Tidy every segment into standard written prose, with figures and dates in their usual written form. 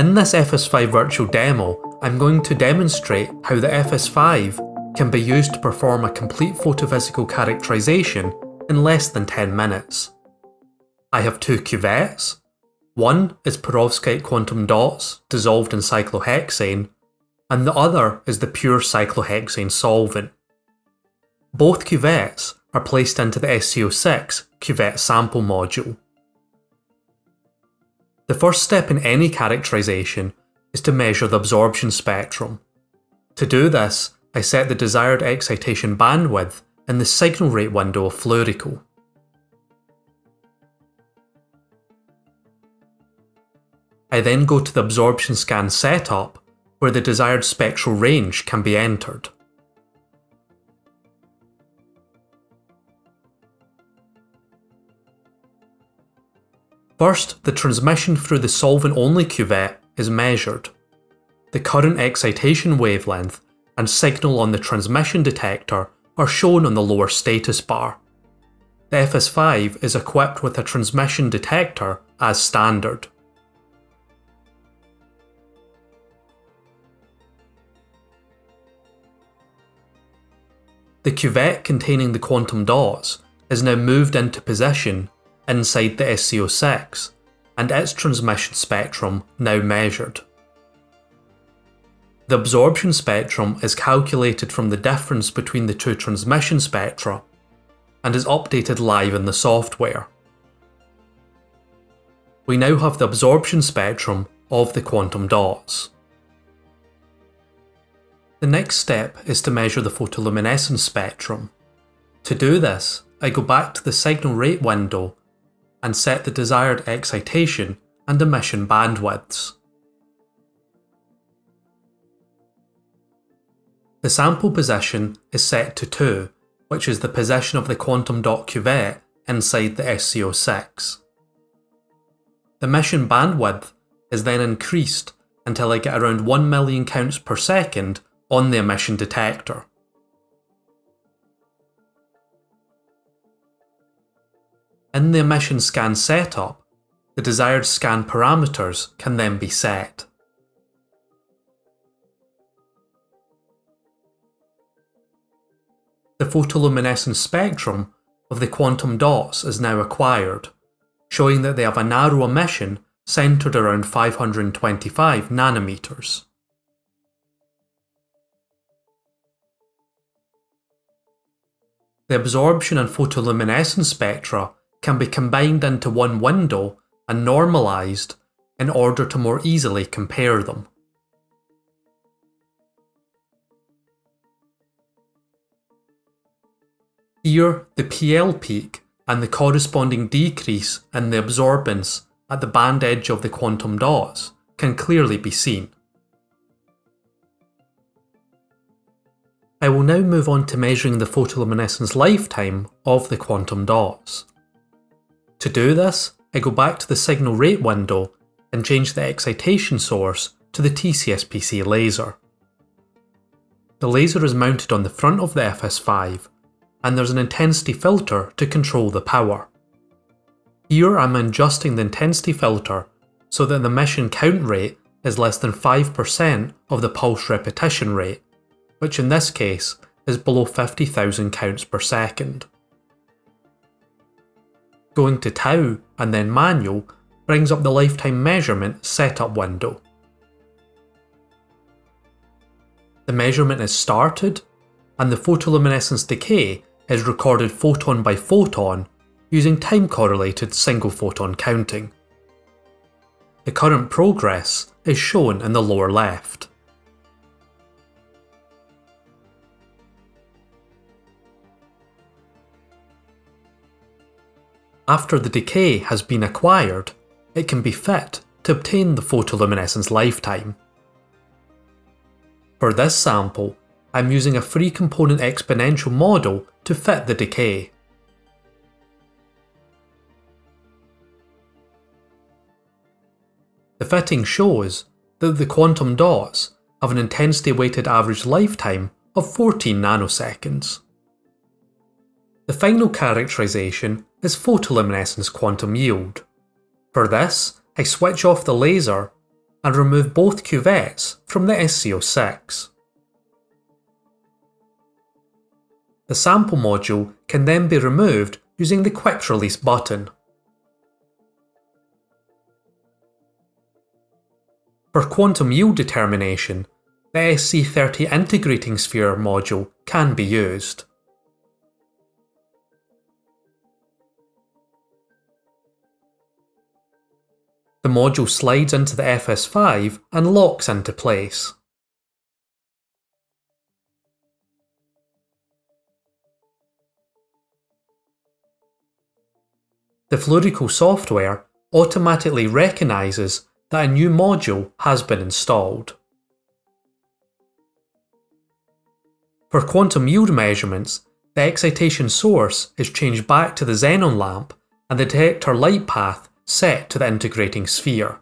In this FS5 virtual demo, I'm going to demonstrate how the FS5 can be used to perform a complete photophysical characterization in less than 10 minutes. I have two cuvettes. One is perovskite quantum dots dissolved in cyclohexane, and the other is the pure cyclohexane solvent. Both cuvettes are placed into the SC06 cuvette sample module. The first step in any characterization is to measure the absorption spectrum. To do this, I set the desired excitation bandwidth in the signal rate window of Fluoracle. I then go to the absorption scan setup, where the desired spectral range can be entered. First, the transmission through the solvent-only cuvette is measured. The current excitation wavelength and signal on the transmission detector are shown on the lower status bar. The FS5 is equipped with a transmission detector as standard. The cuvette containing the quantum dots is now moved into position inside the SC06, and its transmission spectrum now measured. The absorption spectrum is calculated from the difference between the two transmission spectra and is updated live in the software. We now have the absorption spectrum of the quantum dots. The next step is to measure the photoluminescence spectrum. To do this, I go back to the signal rate window and set the desired excitation and emission bandwidths. The sample position is set to 2, which is the position of the quantum dot cuvette inside the SC06. The emission bandwidth is then increased until I get around 1 million counts per second on the emission detector. In the emission scan setup, the desired scan parameters can then be set. The photoluminescence spectrum of the quantum dots is now acquired, showing that they have a narrow emission centred around 525 nanometers. The absorption and photoluminescence spectra can be combined into one window and normalised in order to more easily compare them. Here, the PL peak and the corresponding decrease in the absorbance at the band edge of the quantum dots can clearly be seen. I will now move on to measuring the photoluminescence lifetime of the quantum dots. To do this, I go back to the signal rate window and change the excitation source to the TCSPC laser. The laser is mounted on the front of the FS5, and there's an intensity filter to control the power. Here I'm adjusting the intensity filter so that the emission count rate is less than 5% of the pulse repetition rate, which in this case is below 50,000 counts per second. Going to tau and then manual brings up the lifetime measurement setup window. The measurement is started and the photoluminescence decay is recorded photon by photon using time correlated single photon counting. The current progress is shown in the lower left. After the decay has been acquired, it can be fit to obtain the photoluminescence lifetime. For this sample, I'm using a three-component exponential model to fit the decay. The fitting shows that the quantum dots have an intensity-weighted average lifetime of 14 nanoseconds. The final characterisation is photoluminescence quantum yield. For this, I switch off the laser and remove both cuvettes from the SC06. The sample module can then be removed using the quick release button. For quantum yield determination, the SC30 integrating sphere module can be used. The module slides into the FS5 and locks into place. The Fluoracle software automatically recognises that a new module has been installed. For quantum yield measurements, the excitation source is changed back to the xenon lamp and the detector light path set to the integrating sphere.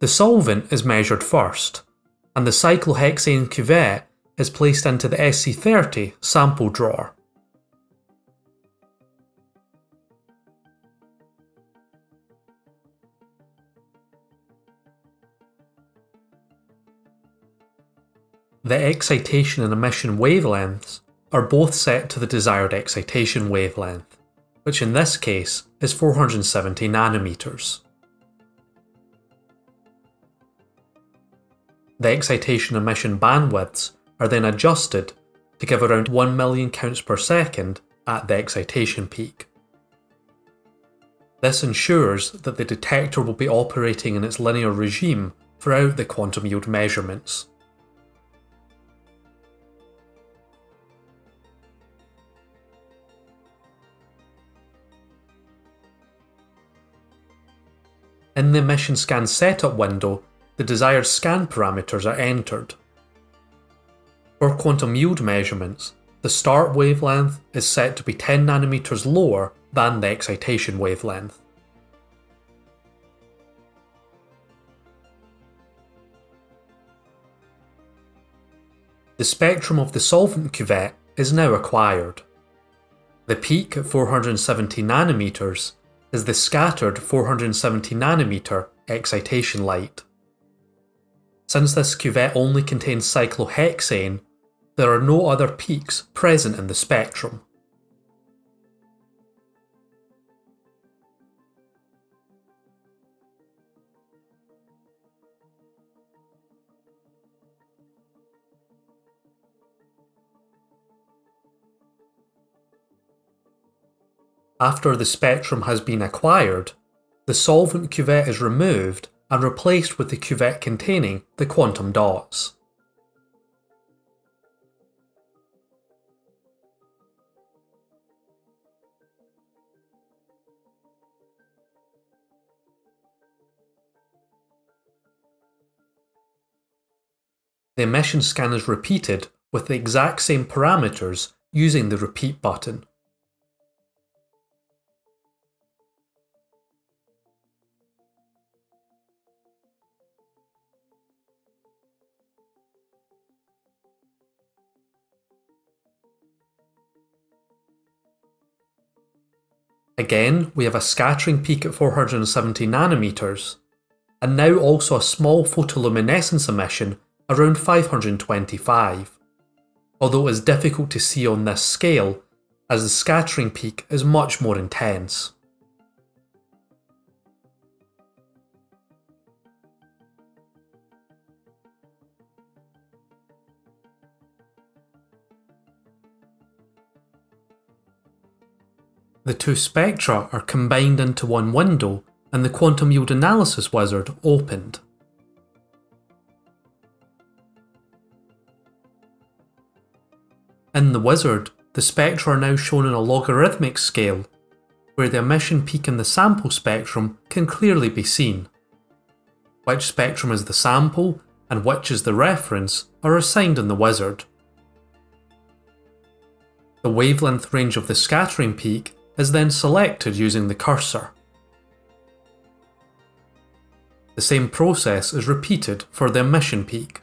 The solvent is measured first, and the cyclohexane cuvette is placed into the SC30 sample drawer. The excitation and emission wavelengths are both set to the desired excitation wavelength, which in this case is 470 nanometers. The excitation emission bandwidths are then adjusted to give around 1 million counts per second at the excitation peak. This ensures that the detector will be operating in its linear regime throughout the quantum yield measurements. In the emission scan setup window, the desired scan parameters are entered. For quantum yield measurements, the start wavelength is set to be 10 nanometers lower than the excitation wavelength. The spectrum of the solvent cuvette is now acquired. The peak at 470 nanometers is the scattered 470 nanometer excitation light. Since this cuvette only contains cyclohexane, there are no other peaks present in the spectrum. After the spectrum has been acquired, the solvent cuvette is removed and replaced with the cuvette containing the quantum dots. The emission scan is repeated with the exact same parameters using the repeat button. Again, we have a scattering peak at 470 nanometers, and now also a small photoluminescence emission around 525, although it is difficult to see on this scale as the scattering peak is much more intense. The two spectra are combined into one window and the quantum yield analysis wizard opened. In the wizard, the spectra are now shown in a logarithmic scale, where the emission peak in the sample spectrum can clearly be seen. Which spectrum is the sample and which is the reference are assigned in the wizard. The wavelength range of the scattering peak is then selected using the cursor. The same process is repeated for the emission peak.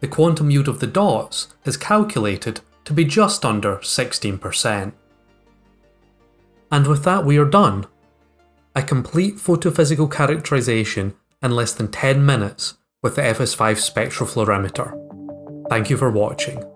The quantum yield of the dots is calculated to be just under 16%. And with that we are done. a complete photophysical characterization in less than 10 minutes with the FS5 spectrofluorometer. Thank you for watching.